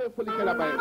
Hopefully kela pae.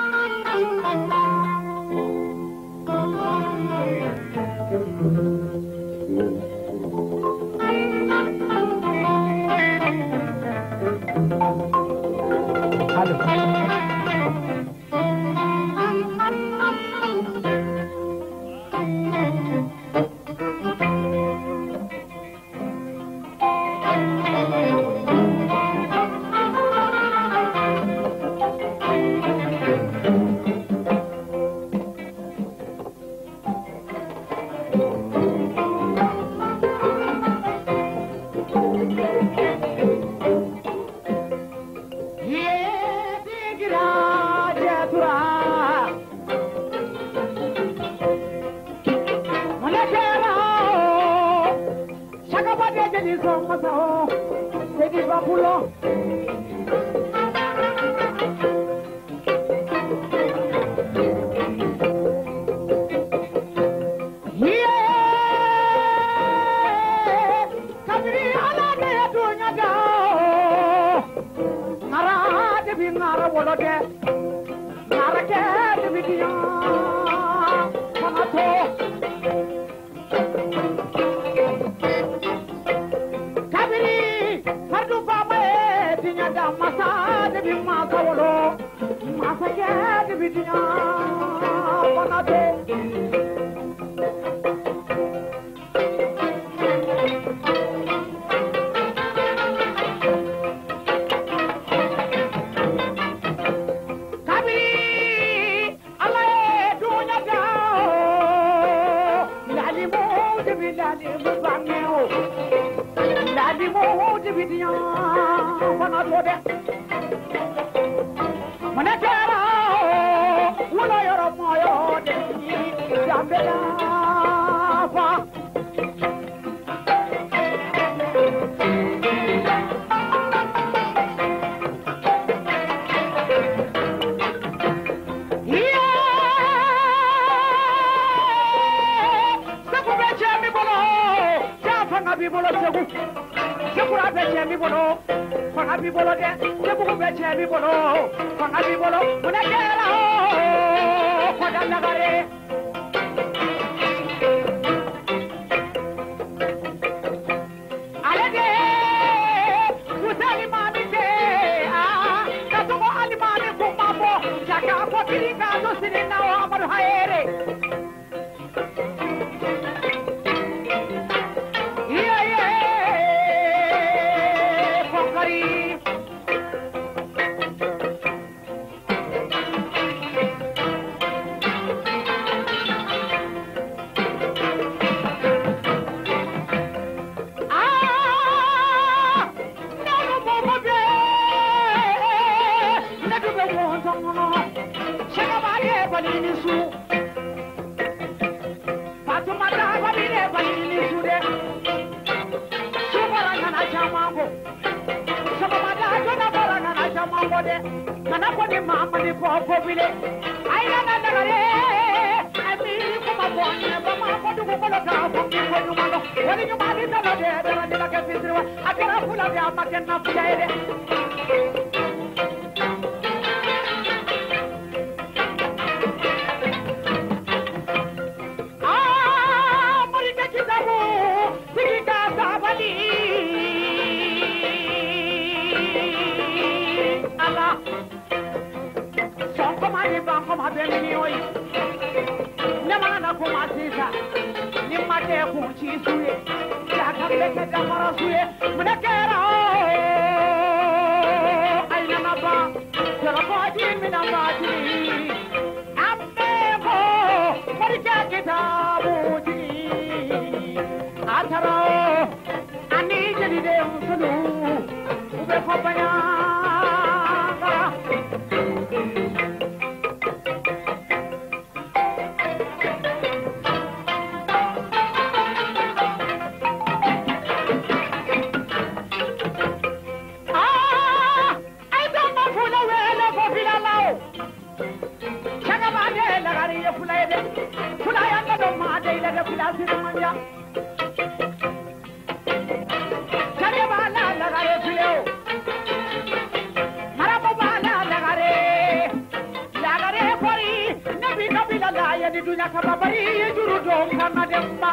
di dunya ka babari e juru do ngana demba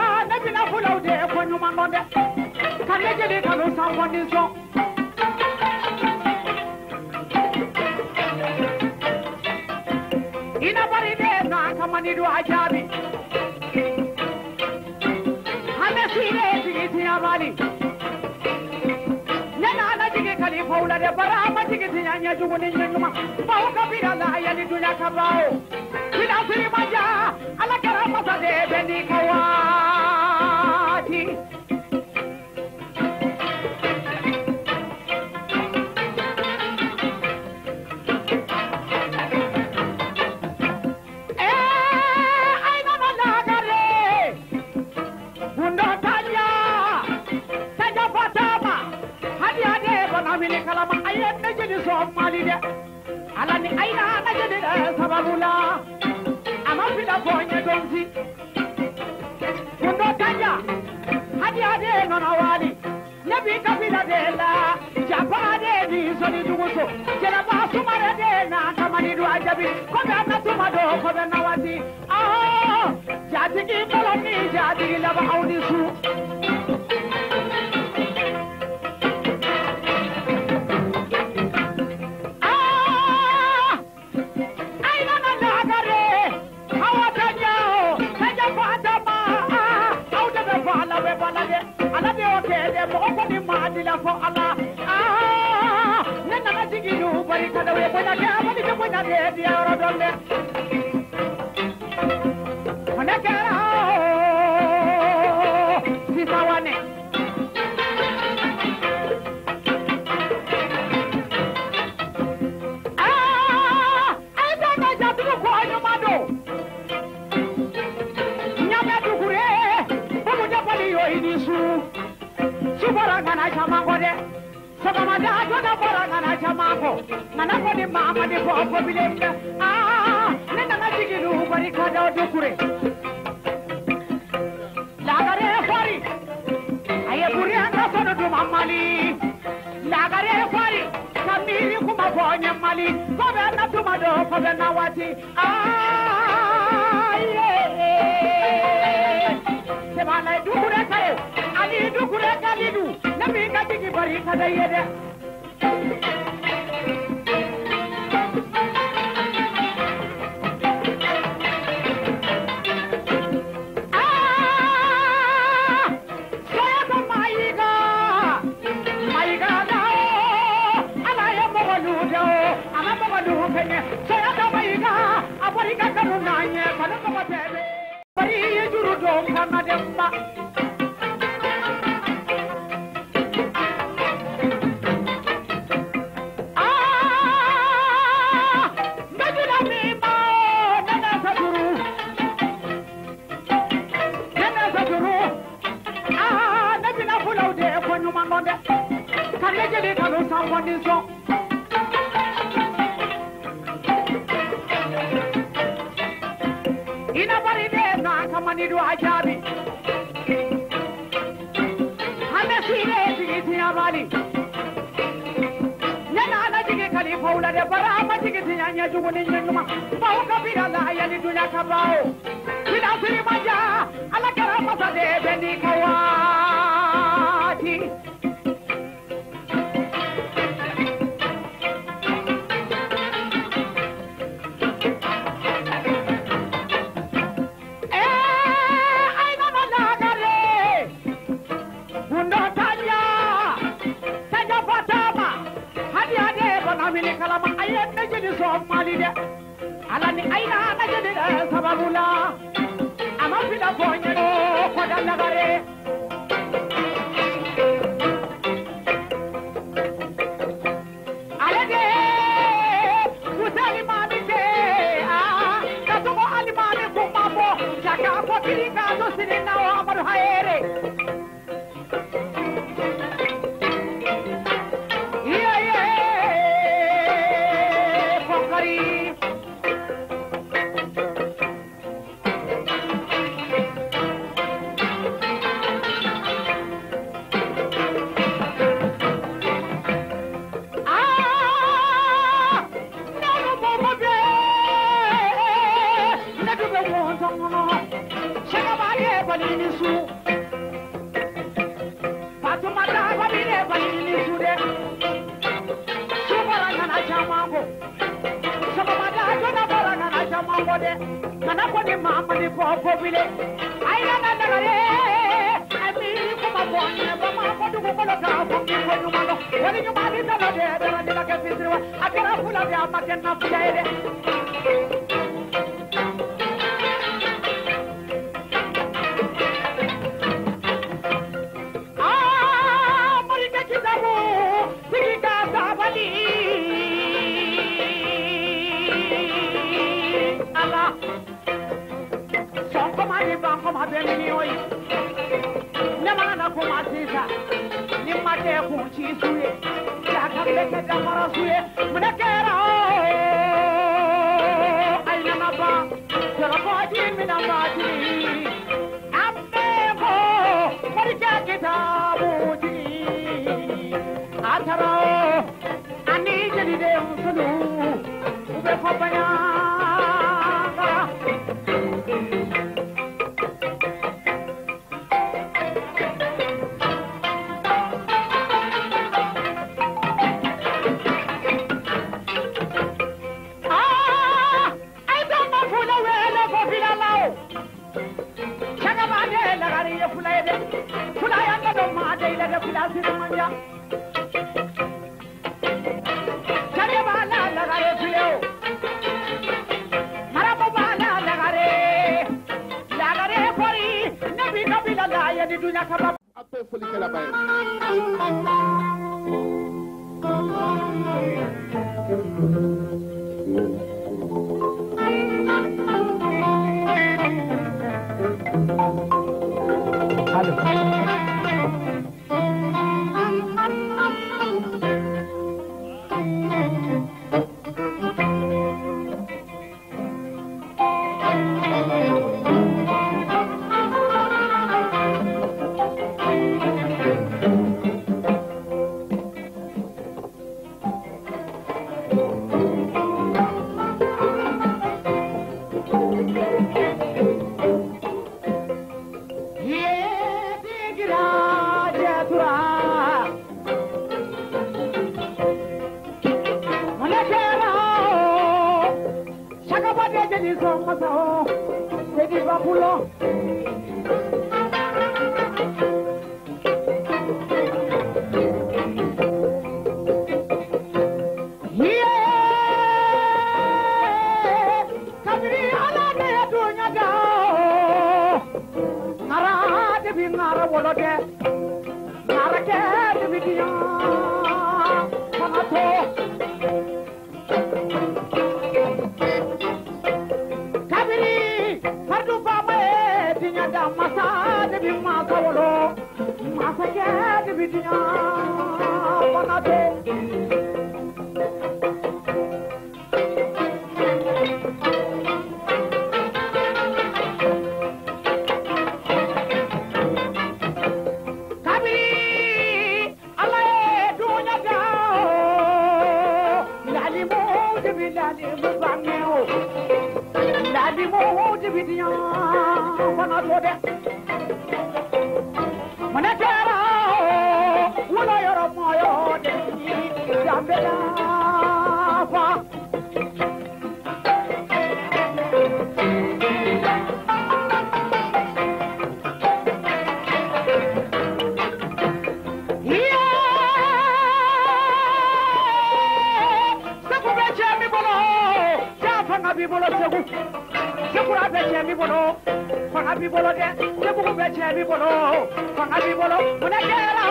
do ajabi hana sire jigiti abali nana ala jige kali faula de bara ma jige tinya juguni nyuma bawo kabira la ayali dunya kabao bila sire maja ala karama sade beni kawati Bolo,